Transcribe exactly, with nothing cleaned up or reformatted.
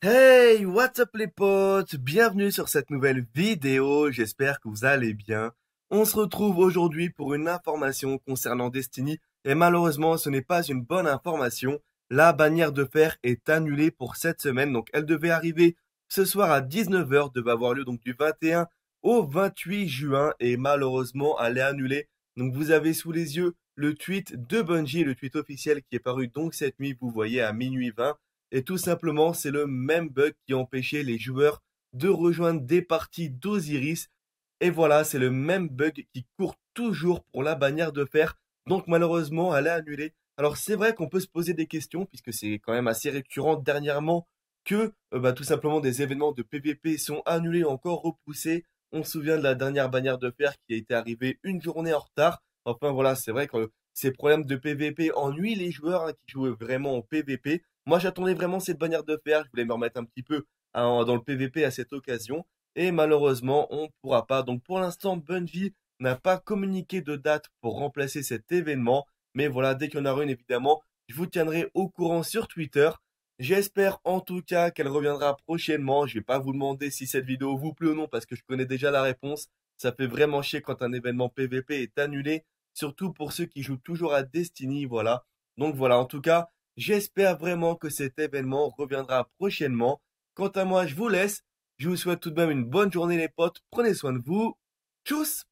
Hey, what's up les potes? Bienvenue sur cette nouvelle vidéo, j'espère que vous allez bien. On se retrouve aujourd'hui pour une information concernant Destiny, et malheureusement ce n'est pas une bonne information. La bannière de fer est annulée pour cette semaine, donc elle devait arriver ce soir à dix-neuf heures, devait avoir lieu donc du vingt et un au vingt-huit juin, et malheureusement elle est annulée. Donc vous avez sous les yeux le tweet de Bungie, le tweet officiel qui est paru donc cette nuit, vous voyez à minuit vingt. Et tout simplement, c'est le même bug qui empêchait les joueurs de rejoindre des parties d'Osiris. Et voilà, c'est le même bug qui court toujours pour la bannière de fer. Donc malheureusement, elle est annulée. Alors c'est vrai qu'on peut se poser des questions, puisque c'est quand même assez récurrent dernièrement que euh, bah, tout simplement des événements de P V P sont annulés, encore repoussés. On se souvient de la dernière bannière de fer qui a été arrivée une journée en retard. Enfin voilà, c'est vrai que ces problèmes de P V P ennuient les joueurs hein, qui jouent vraiment en P V P. Moi, j'attendais vraiment cette bannière de fer. Je voulais me remettre un petit peu hein, dans le P V P à cette occasion. Et malheureusement, on ne pourra pas. Donc, pour l'instant, Bungie n'a pas communiqué de date pour remplacer cet événement. Mais voilà, dès qu'il y en aura une, évidemment, je vous tiendrai au courant sur Twitter. J'espère en tout cas qu'elle reviendra prochainement. Je ne vais pas vous demander si cette vidéo vous plaît ou non parce que je connais déjà la réponse. Ça fait vraiment chier quand un événement P V P est annulé. Surtout pour ceux qui jouent toujours à Destiny, voilà. Donc voilà, en tout cas... j'espère vraiment que cet événement reviendra prochainement. Quant à moi, je vous laisse. Je vous souhaite tout de même une bonne journée les potes. Prenez soin de vous. Tchuss!